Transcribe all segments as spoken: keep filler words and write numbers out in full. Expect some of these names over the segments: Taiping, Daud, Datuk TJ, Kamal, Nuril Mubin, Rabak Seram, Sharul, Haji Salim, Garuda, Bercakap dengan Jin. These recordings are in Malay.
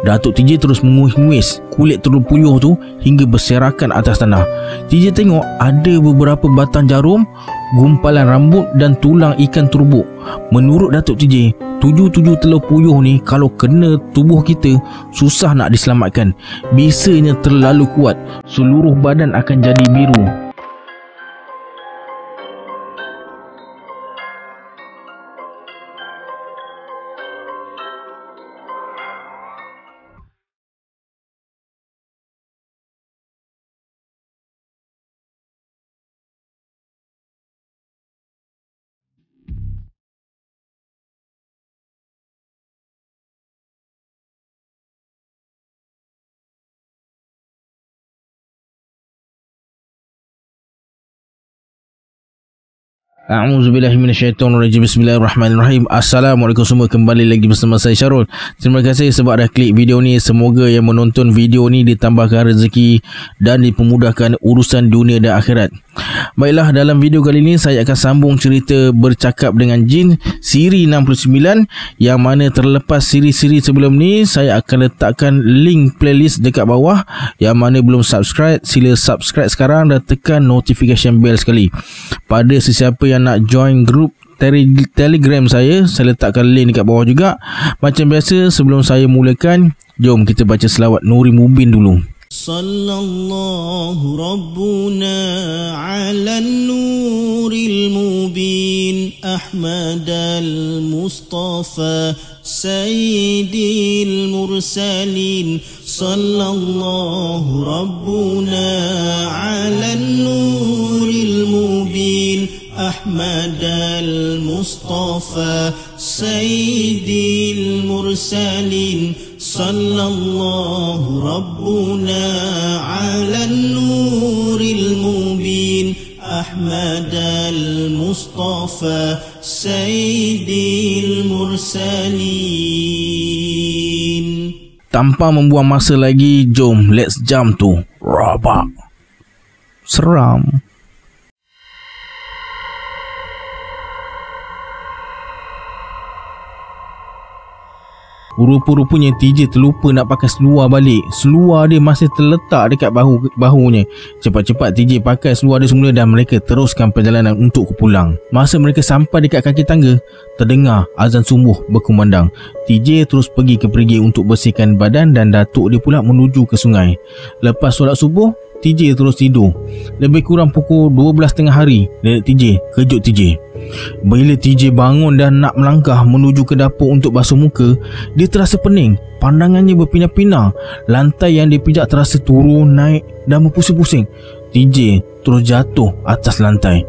Datuk T J terus menguis-nguis kulit telur puyuh tu hingga berserakan atas tanah. T J tengok ada beberapa batang jarum, gumpalan rambut dan tulang ikan turbuk. Menurut Datuk T J, tujuh-tujuh telur puyuh ni kalau kena tubuh kita, susah nak diselamatkan. Bisanya terlalu kuat, seluruh badan akan jadi biru. A'udzubillahiminasyaitonirrajim. Bismillahirrahmanirrahim. Assalamualaikum semua, kembali lagi bersama saya Sharul. Terima kasih sebab dah klik video ni. Semoga yang menonton video ni ditambahkan rezeki dan dipermudahkan urusan dunia dan akhirat. Baiklah, dalam video kali ni saya akan sambung cerita Bercakap dengan Jin siri enam puluh sembilan, yang mana terlepas siri-siri sebelum ni. Saya akan letakkan link playlist dekat bawah. Yang mana belum subscribe, sila subscribe sekarang dan tekan notification bell sekali. Pada sesiapa yang nak join grup Telegram saya, saya letakkan link dekat bawah juga. Macam biasa, sebelum saya mulakan, jom kita baca selawat NURIL MUBIN dulu. Sallallahu rabbuna ala nuril mubin ahmadal mustafa sayyidil mursalin. Sallallahu rabbuna ala nuril mubin أحمد المصطفى سيد المرسلين. صلى الله ربنا على النور المبين أحمد المصطفى سيد المرسلين. Tanpa membuang masa lagi, jom let's jump to Rabak. Seram. Rupa-rupanya T J terlupa nak pakai seluar balik. Seluar dia masih terletak dekat bahu bahunya. Cepat-cepat T J pakai seluar dia semula dan mereka teruskan perjalanan untuk ke pulang. Masa mereka sampai dekat kaki tangga, terdengar azan subuh berkumandang. T J terus pergi ke perigi untuk bersihkan badan dan datuk dia pula menuju ke sungai. Lepas solat subuh, T J terus tidur. Lebih kurang pukul dua belas tiga puluh hari, nenek T J kejut T J. Bila T J bangun dan nak melangkah menuju ke dapur untuk basuh muka, dia terasa pening. Pandangannya berpindah-pindah. Lantai yang dia pijak terasa turun, naik dan berpusing-pusing. T J terus jatuh atas lantai.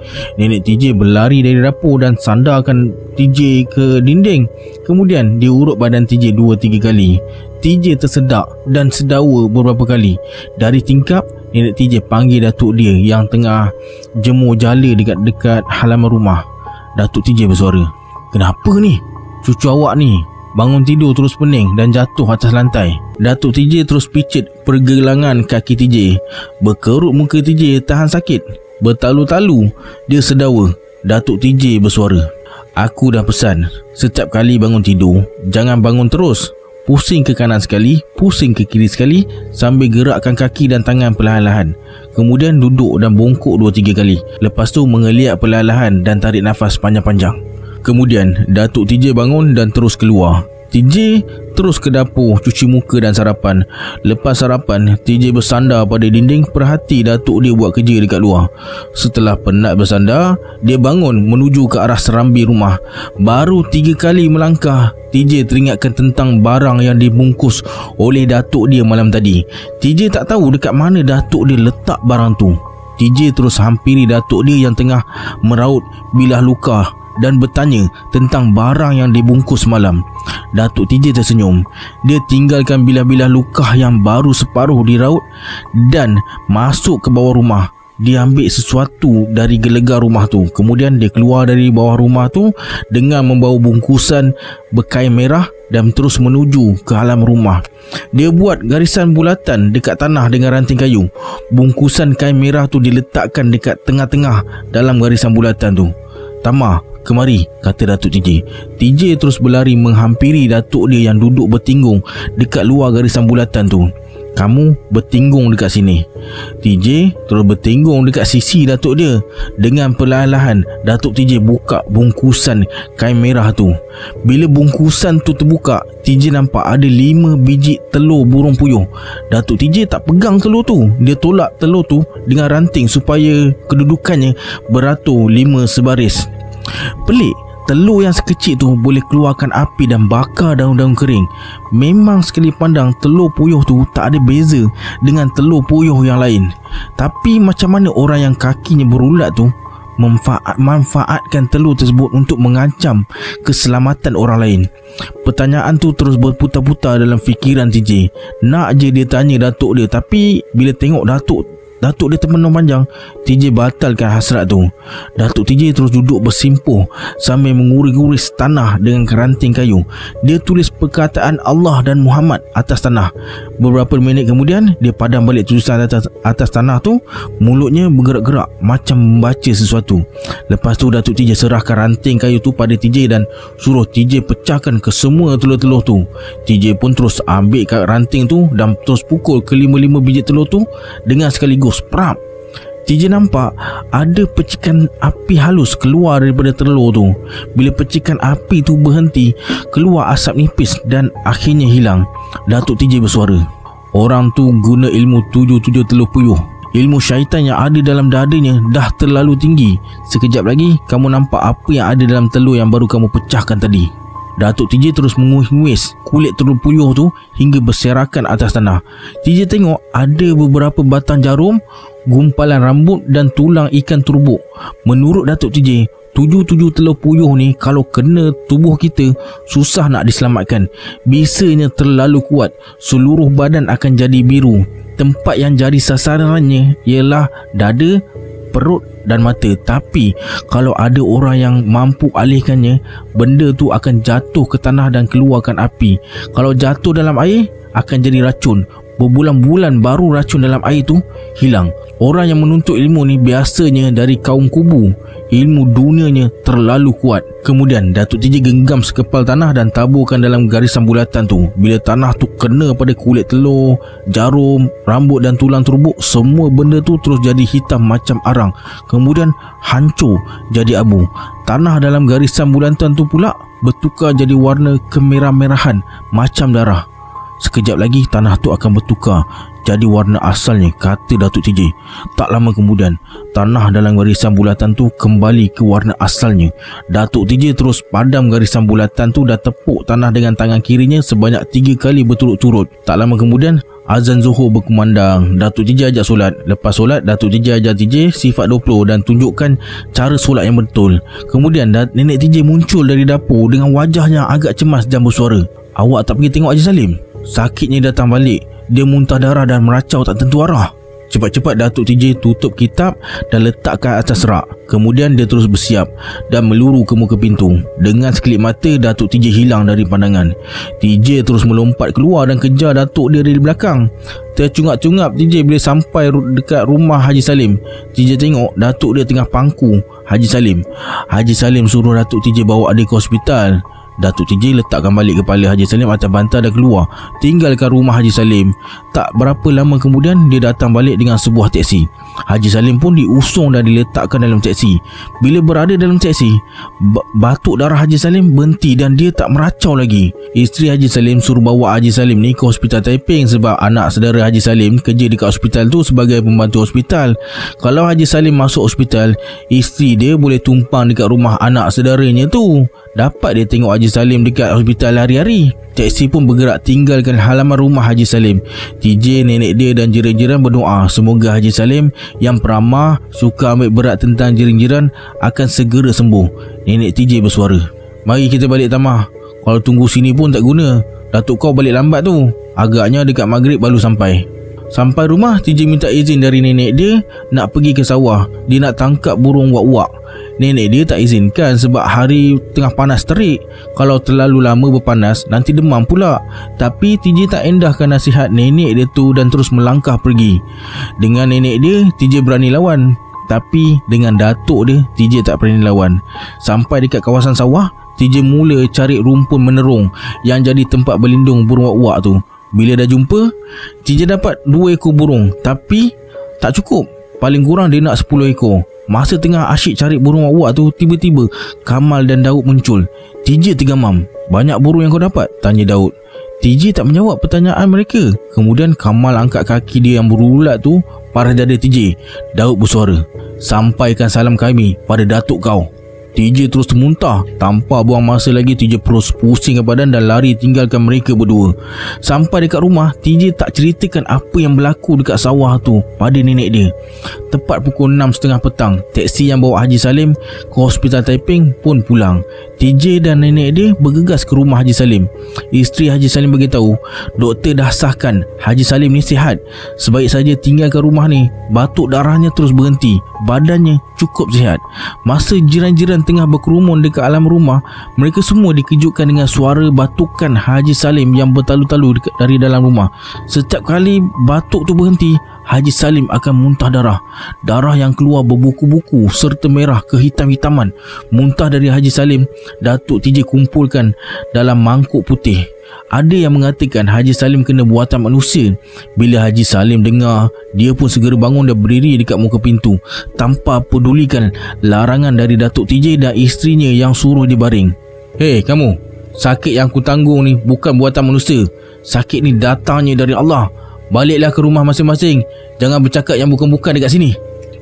Nenek T J berlari dari dapur dan sandarkan T J ke dinding. Kemudian dia urut badan T J dua tiga kali. T J tersedak dan sedawa beberapa kali. Dari tingkap, nenek T J panggil datuk dia yang tengah jemur jala dekat-dekat halaman rumah. Datuk T J bersuara, "Kenapa ni? Cucu awak ni bangun tidur terus pening dan jatuh atas lantai." Datuk T J terus picit pergelangan kaki T J. Berkerut muka T J tahan sakit. Bertalu-talu dia sedawa. Datuk T J bersuara, "Aku dah pesan, setiap kali bangun tidur, jangan bangun terus. Pusing ke kanan sekali, pusing ke kiri sekali, sambil gerakkan kaki dan tangan perlahan-lahan. Kemudian duduk dan bongkok dua tiga kali. Lepas tu mengeliat perlahan-lahan dan tarik nafas panjang-panjang." Kemudian Datuk T J bangun dan terus keluar. T J terus ke dapur, cuci muka dan sarapan. Lepas sarapan, T J bersandar pada dinding perhati datuk dia buat kerja dekat luar. Setelah penat bersandar, dia bangun menuju ke arah serambi rumah. Baru tiga kali melangkah, T J teringatkan tentang barang yang dibungkus oleh datuk dia malam tadi. T J tak tahu dekat mana datuk dia letak barang tu. T J terus hampiri datuk dia yang tengah meraut bilah luka dan bertanya tentang barang yang dibungkus malam. Datuk T J tersenyum. Dia tinggalkan bilah-bilah luka yang baru separuh diraut dan masuk ke bawah rumah. Dia ambil sesuatu dari gelegar rumah tu. Kemudian dia keluar dari bawah rumah tu dengan membawa bungkusan berkain merah dan terus menuju ke halaman rumah. Dia buat garisan bulatan dekat tanah dengan ranting kayu. Bungkusan kain merah tu diletakkan dekat tengah-tengah dalam garisan bulatan tu. Tama "Kemari," kata Datuk T J. T J terus berlari menghampiri datuk dia yang duduk bertinggung dekat luar garisan bulatan tu. "Kamu bertinggung dekat sini." T J terus bertinggung dekat sisi datuk dia. Dengan perlahan-lahan, Datuk T J buka bungkusan kain merah tu. Bila bungkusan tu terbuka, T J nampak ada lima biji telur burung puyuh. Datuk T J tak pegang telur tu. Dia tolak telur tu dengan ranting supaya kedudukannya beratur lima sebaris. Pelik, telur yang sekecil tu boleh keluarkan api dan bakar daun-daun kering. Memang sekali pandang telur puyuh tu tak ada beza dengan telur puyuh yang lain. Tapi macam mana orang yang kakinya berulat tu memanfaatkan telur tersebut untuk mengancam keselamatan orang lain? Pertanyaan tu terus berputar-putar dalam fikiran T J. Nak je dia tanya datuk dia, tapi bila tengok datuk Datuk dia termenung panjang, T J batalkan hasrat tu. Datuk T J terus duduk bersimpuh sambil menguris-uris tanah dengan ranting kayu. Dia tulis perkataan Allah dan Muhammad atas tanah. Beberapa minit kemudian, dia padam balik tulisan atas, atas tanah tu. Mulutnya bergerak-gerak macam membaca sesuatu. Lepas tu Datuk T J serahkan ranting kayu tu pada T J dan suruh T J pecahkan ke semua telur-telur tu. T J pun terus ambil kat ranting tu dan terus pukul kelima-lima biji telur tu dengan sekaligus. Sprap. T J nampak ada percikan api halus keluar daripada telur tu. Bila percikan api tu berhenti, keluar asap nipis dan akhirnya hilang. Datuk T J bersuara, "Orang tu guna ilmu tujuh-tujuh telur puyuh. Ilmu syaitan yang ada dalam dadanya dah terlalu tinggi. Sekejap lagi kamu nampak apa yang ada dalam telur yang baru kamu pecahkan tadi." Datuk T J terus menguis-nguis kulit telur puyuh tu hingga berserakan atas tanah. T J tengok ada beberapa batang jarum, gumpalan rambut dan tulang ikan turbuk. Menurut Datuk T J, tujuh-tujuh telur puyuh ni kalau kena tubuh kita, susah nak diselamatkan. Bisanya terlalu kuat, seluruh badan akan jadi biru. Tempat yang jadi sasarannya ialah dada, perut dan mata. Tapi kalau ada orang yang mampu alihkannya, benda tu akan jatuh ke tanah dan keluarkan api. Kalau jatuh dalam air, akan jadi racun. Berbulan-bulan baru racun dalam air tu hilang. Orang yang menuntut ilmu ni biasanya dari kaum kubu. Ilmu dunianya terlalu kuat. Kemudian Datuk T J genggam sekepal tanah dan taburkan dalam garisan bulatan tu. Bila tanah tu kena pada kulit telur, jarum, rambut dan tulang turbuk, semua benda tu terus jadi hitam macam arang. Kemudian hancur jadi abu. Tanah dalam garisan bulatan tu pula bertukar jadi warna kemerah-merahan macam darah. "Sekejap lagi tanah tu akan bertukar jadi warna asalnya," kata Datuk T J. Tak lama kemudian, tanah dalam garisan bulatan tu kembali ke warna asalnya. Datuk T J terus padam garisan bulatan tu dan tepuk tanah dengan tangan kirinya sebanyak tiga kali berturut-turut. Tak lama kemudian, azan zuhur berkumandang. Datuk T J ajak solat. Lepas solat, Datuk T J ajak T J sifat dua puluh dan tunjukkan cara solat yang betul. Kemudian nenek T J muncul dari dapur dengan wajahnya agak cemas dan bersuara, "Awak tak pergi tengok Haji Salim? Sakitnya datang balik. Dia muntah darah dan meracau tak tentu arah." Cepat-cepat Datuk T J tutup kitab dan letakkan atas rak. Kemudian dia terus bersiap dan meluru ke muka pintu. Dengan sekelip mata, Datuk T J hilang dari pandangan. T J terus melompat keluar dan kejar datuk dia dari belakang. Tercungap-cungap T J bila sampai dekat rumah Haji Salim. T J tengok datuk dia tengah pangku Haji Salim. Haji Salim suruh Datuk T J bawa dia ke hospital. Datuk T J letakkan balik kepala Haji Salim atas bantal dan keluar, tinggalkan rumah Haji Salim. Tak berapa lama kemudian, dia datang balik dengan sebuah teksi. Haji Salim pun diusung dan diletakkan dalam teksi. Bila berada dalam teksi, batuk darah Haji Salim berhenti dan dia tak meracau lagi. Isteri Haji Salim suruh bawa Haji Salim ni ke hospital Taiping sebab anak saudara Haji Salim kerja dekat hospital tu sebagai pembantu hospital. Kalau Haji Salim masuk hospital, isteri dia boleh tumpang dekat rumah anak saudaranya tu. Dapat dia tengok Haji Salim dekat hospital hari-hari. Teksi pun bergerak tinggalkan halaman rumah Haji Salim. T J, nenek dia dan jiran-jiran berdoa semoga Haji Salim yang peramah, suka ambil berat tentang jiran-jiran, akan segera sembuh. Nenek T J bersuara, "Mari kita balik tamah. Kalau tunggu sini pun tak guna. Datuk kau balik lambat tu. Agaknya dekat maghrib baru sampai." Sampai rumah, T J minta izin dari nenek dia nak pergi ke sawah. Dia nak tangkap burung wak-wak. Nenek dia tak izinkan sebab hari tengah panas terik. Kalau terlalu lama berpanas, nanti demam pula. Tapi T J tak endahkan nasihat nenek dia tu dan terus melangkah pergi. Dengan nenek dia, T J berani lawan. Tapi dengan datuk dia, T J tak berani lawan. Sampai dekat kawasan sawah, T J mula cari rumpun menerung yang jadi tempat berlindung burung wak-wak tu. Bila dah jumpa, T J dapat dua ekor burung, tapi tak cukup. Paling kurang dia nak sepuluh ekor. Masa tengah asyik cari burung wak-wak tu, tiba-tiba Kamal dan Daud muncul. T J tergamam. "Banyak burung yang kau dapat?" tanya Daud. T J tak menjawab pertanyaan mereka. Kemudian Kamal angkat kaki dia yang berulat tu pada dada T J. Daud bersuara, "Sampaikan salam kami pada datuk kau." T J terus termuntah. Tanpa buang masa lagi, T J terus pusing ke badan dan lari tinggalkan mereka berdua. Sampai dekat rumah, T J tak ceritakan apa yang berlaku dekat sawah tu pada nenek dia. Tepat pukul enam tiga puluh petang, teksi yang bawa Haji Salim ke Hospital Taiping pun pulang. T J dan nenek dia bergegas ke rumah Haji Salim. Isteri Haji Salim beritahu, doktor dah sahkan Haji Salim ni sihat. Sebaik saja tinggalkan rumah ni. Batuk darahnya terus berhenti. Badannya cukup sihat. Masa jiran-jiran tengah berkerumun dekat alam rumah, mereka semua dikejutkan dengan suara batukan Haji Salim yang bertalu-talu dari dalam rumah. Setiap kali batuk tu berhenti, Haji Salim akan muntah darah. Darah yang keluar berbuku-buku serta merah kehitam-hitaman. Muntah dari Haji Salim, Datuk T J kumpulkan dalam mangkuk putih. Ada yang mengatakan Haji Salim kena buatan manusia. Bila Haji Salim dengar, dia pun segera bangun dan berdiri dekat muka pintu tanpa pedulikan larangan dari Datuk T J dan isterinya yang suruh dia baring. "Hei kamu, sakit yang aku tanggung ni bukan buatan manusia. Sakit ni datangnya dari Allah. Baliklah ke rumah masing-masing. Jangan bercakap yang bukan-bukan dekat sini."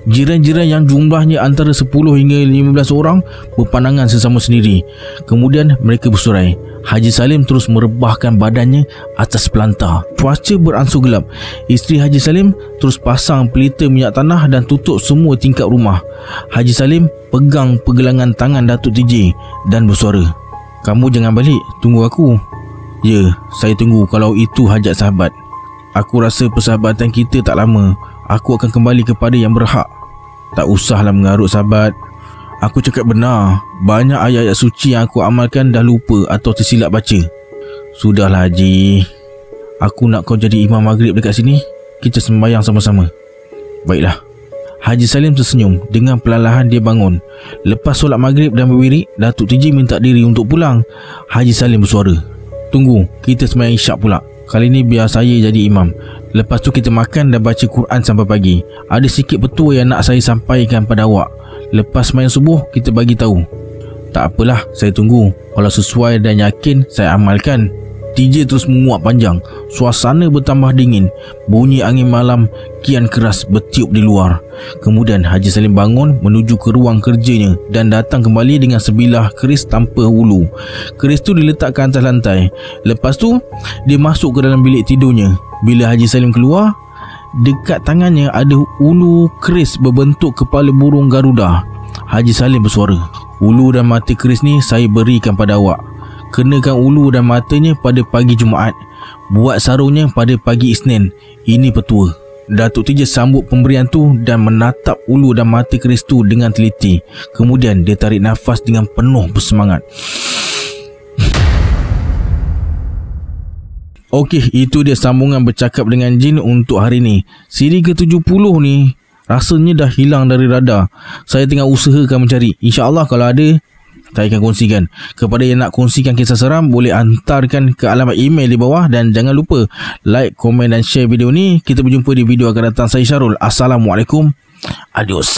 Jiran-jiran yang jumlahnya antara sepuluh hingga lima belas orang berpandangan sesama sendiri. Kemudian mereka bersurai. Haji Salim terus merebahkan badannya atas pelanta. Cuaca beransur gelap. Isteri Haji Salim terus pasang pelita minyak tanah dan tutup semua tingkap rumah. Haji Salim pegang pergelangan tangan Datuk T J dan bersuara, "Kamu jangan balik, tunggu aku." "Ya, saya tunggu kalau itu hajat sahabat. Aku rasa persahabatan kita tak lama. Aku akan kembali kepada yang berhak. Tak usahlah mengarut sahabat. Aku cakap benar. Banyak ayat-ayat suci yang aku amalkan dah lupa atau tersilap baca." "Sudahlah Haji. Aku nak kau jadi imam maghrib dekat sini. Kita sembahyang sama-sama." "Baiklah." Haji Salim tersenyum. Dengan perlahan dia bangun. Lepas solat maghrib dan berwirid, Datuk T J minta diri untuk pulang. Haji Salim bersuara, "Tunggu, kita sembahyang isyak pula. Kali ni biar saya jadi imam. Lepas tu kita makan dan baca Quran sampai pagi. Ada sikit petua yang nak saya sampaikan pada awak. Lepas main subuh kita bagi tahu." "Tak apalah, saya tunggu. Kalau sesuai dan yakin, saya amalkan." T J terus menguap panjang. Suasana bertambah dingin. Bunyi angin malam kian keras bertiup di luar. Kemudian Haji Salim bangun menuju ke ruang kerjanya dan datang kembali dengan sebilah keris tanpa hulu. Keris tu diletakkan atas lantai. Lepas tu dia masuk ke dalam bilik tidurnya. Bila Haji Salim keluar, dekat tangannya ada ulu keris berbentuk kepala burung Garuda. Haji Salim bersuara, "Ulu dan mata keris ni saya berikan pada awak. Kenakan ulu dan matanya pada pagi Jumaat. Buat sarungnya pada pagi Isnin. Ini petua." Datuk T J sambut pemberian tu dan menatap ulu dan mata keris tu dengan teliti. Kemudian dia tarik nafas dengan penuh bersemangat. Okey, itu dia sambungan bercakap dengan jin untuk hari ni. Siri ke tujuh puluh ni rasanya dah hilang dari radar. Saya tengah usahakan mencari. InsyaAllah kalau ada, saya akan kongsikan. Kepada yang nak kongsikan kisah seram, boleh hantarkan ke alamat email di bawah. Dan jangan lupa like, komen dan share video ni. Kita berjumpa di video akan datang. Saya Sharul. Assalamualaikum. Adios.